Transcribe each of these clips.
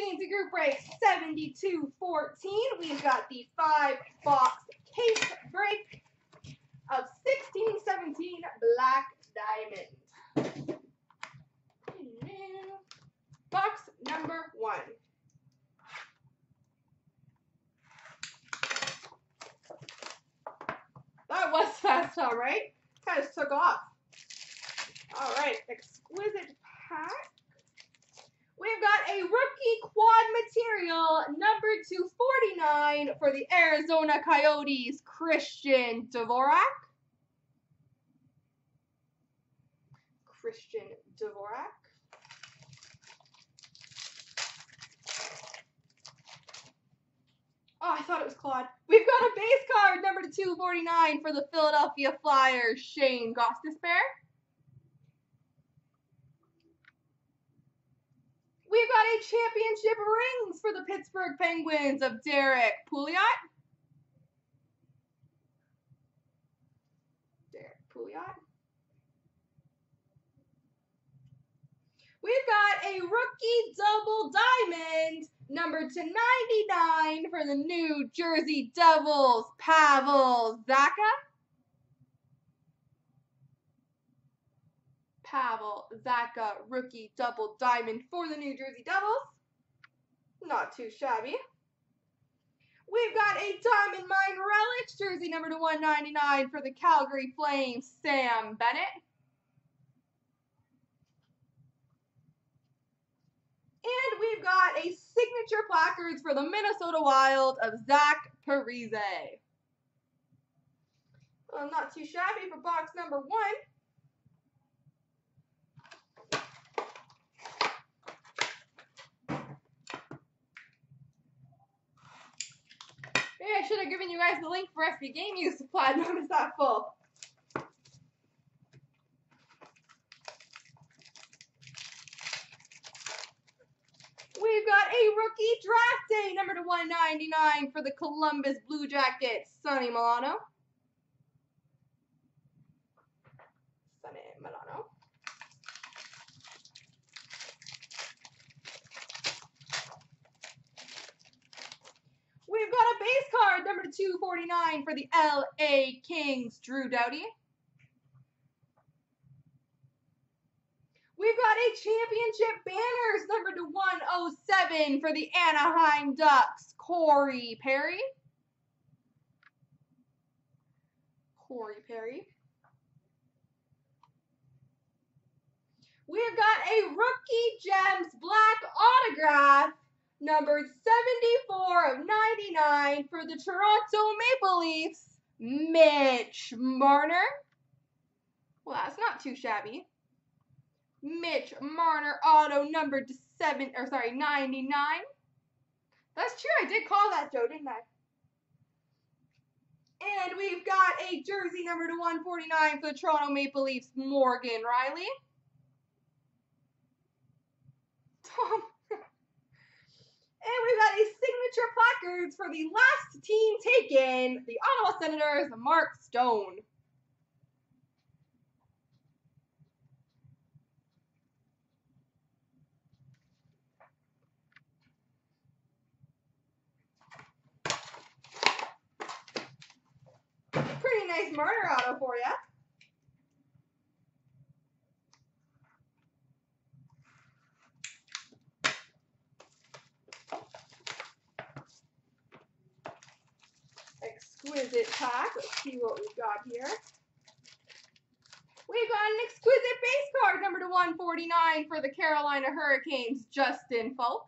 Getting into group break 72-14, we've got the 5-box case break of 16-17 Black Diamond. Box number 1. That was fast, all right? Kind of took off. All right, exquisite pack. We've got a rookie quad material, number 249 for the Arizona Coyotes, Christian Dvorak. Christian Dvorak. Oh, I thought it was Claude. We've got a base card, number 249 for the Philadelphia Flyers, Shane Gostisbehere. We've got a championship rings for the Pittsburgh Penguins of Derek Pouliot. Derek Pouliot. We've got a rookie double diamond, number 299 for the New Jersey Devils, Pavel Zacha. Pavel Zacha, rookie double diamond for the New Jersey Devils. Not too shabby. We've got a Diamond Mine Relics jersey number to 199 for the Calgary Flames, Sam Bennett. And we've got a signature placards for the Minnesota Wild of Zach Parise. Well, not too shabby for box number 1. Maybe I should have given you guys the link for SB Game Use Supply. No, it's not full. We've got a rookie draft day, number to 199 for the Columbus Blue Jackets, Sonny Milano. Sonny Milano. We've got a base card, number 249 for the LA Kings, Drew Doughty. We've got a championship banners, number to 107 for the Anaheim Ducks, Corey Perry. Corey Perry. We've got a rookie gems black autograph, number 74 of 99 for the Toronto Maple Leafs, Mitch Marner. Well, that's not too shabby. Mitch Marner auto number 99. That's true, I did call that, Joe, didn't I? And we've got a jersey number to 149 for the Toronto Maple Leafs, Morgan Riley. Tom. And we've got a signature placards for the last team taken, the Ottawa Senators, Mark Stone. Pretty nice Marner auto for you. Exquisite pack. Let's see what we've got here. We've got an exquisite base card, number to 149 for the Carolina Hurricanes, Justin Folk.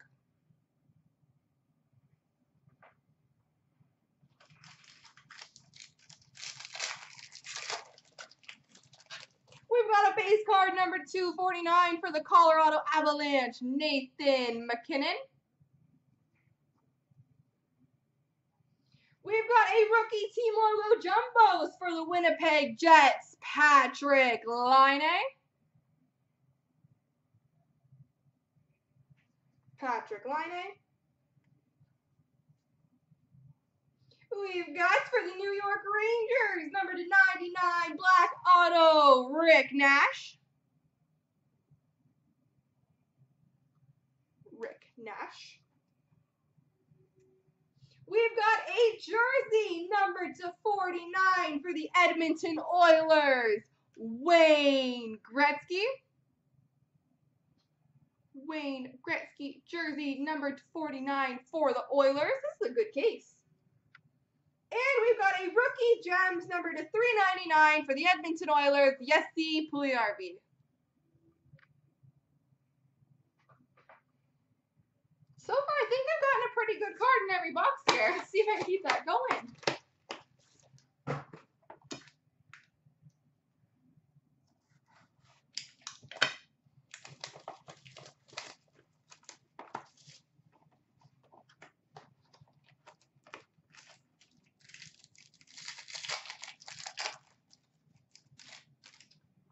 We've got a base card, number 249 for the Colorado Avalanche, Nathan McKinnon. We've got a rookie team logo jumbos for the Winnipeg Jets, Patrick Laine. Patrick Laine. We've got for the New York Rangers, number 299, black auto, Rick Nash. Rick Nash. We've got a jersey numbered to 49 for the Edmonton Oilers, Wayne Gretzky. Wayne Gretzky jersey numbered to 49 for the Oilers. This is a good case. And we've got a rookie gems numbered to 399 for the Edmonton Oilers, Jesse Puljarvi. So far, I think I've gotten a pretty good card in every box here. Let's see if I can keep that going.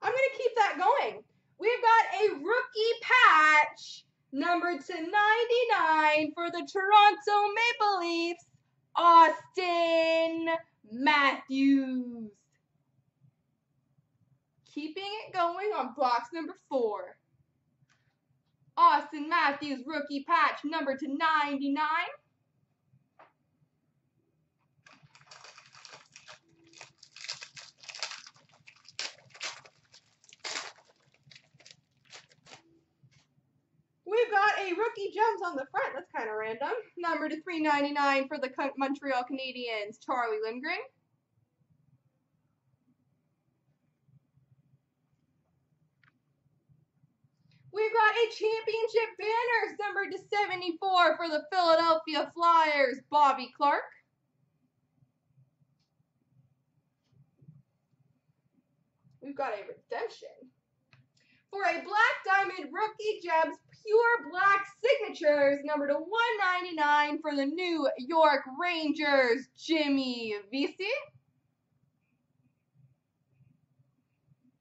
I'm going to keep that going. We've got a rookie patch numbered to 99 for the Toronto Maple Leafs, Austin Matthews. Keeping it going on box number 4. Austin Matthews rookie patch numbered to 99. We've got a rookie gems on the front. That's kind of random. Number to 399 for the Montreal Canadiens, Charlie Lindgren. We've got a championship banner, number to 74 for the Philadelphia Flyers, Bobby Clark. We've got a redemption for a Black Diamond rookie gems pure black signatures number to 199 for the New York Rangers, Jimmy Vesey.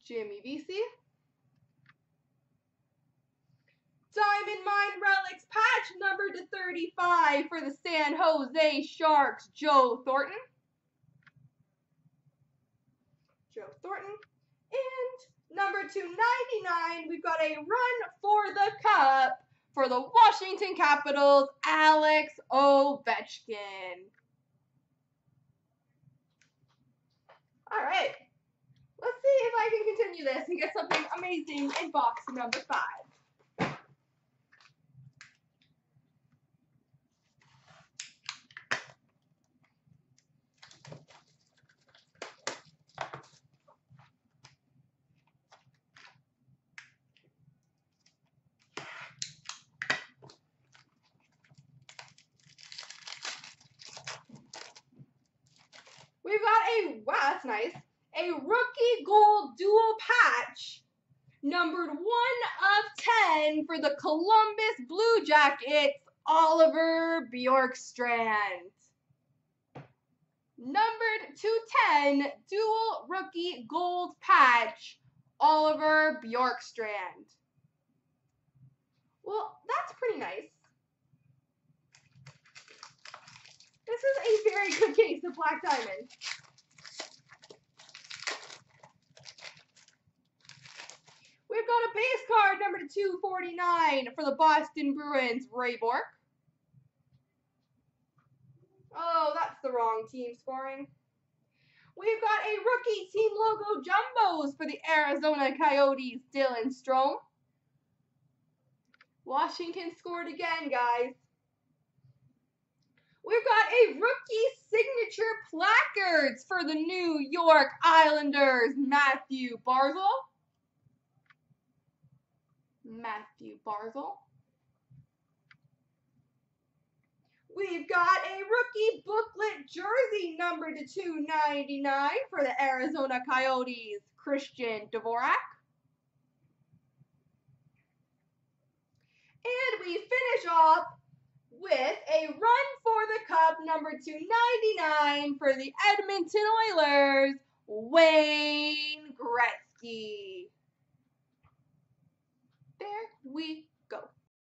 Diamond Mine Relics patch number to 35 for the San Jose Sharks, Joe Thornton. And number 299, we've got a run for the cup for the Washington Capitals, Alex Ovechkin. All right, let's see if I can continue this and get something amazing in box number 5. We've got a, wow, that's nice, a rookie gold dual patch, numbered 1 of 10 for the Columbus Blue Jackets, Oliver Bjorkstrand. Numbered 210 dual rookie gold patch, Oliver Bjorkstrand. Well, that's pretty nice. This is a very good case of Black Diamond. We've got a base card number 249 for the Boston Bruins, Ray Bourque. Oh, that's the wrong team scoring. We've got a rookie team logo jumbos for the Arizona Coyotes, Dylan Strome. Washington scored again, guys. We've got a rookie signature placards for the New York Islanders, Mathew Barzal. We've got a rookie booklet jersey numbered to 299 for the Arizona Coyotes, Christian Dvorak. And we finish off with a run for the cup number 299 for the Edmonton Oilers, Wayne Gretzky. There we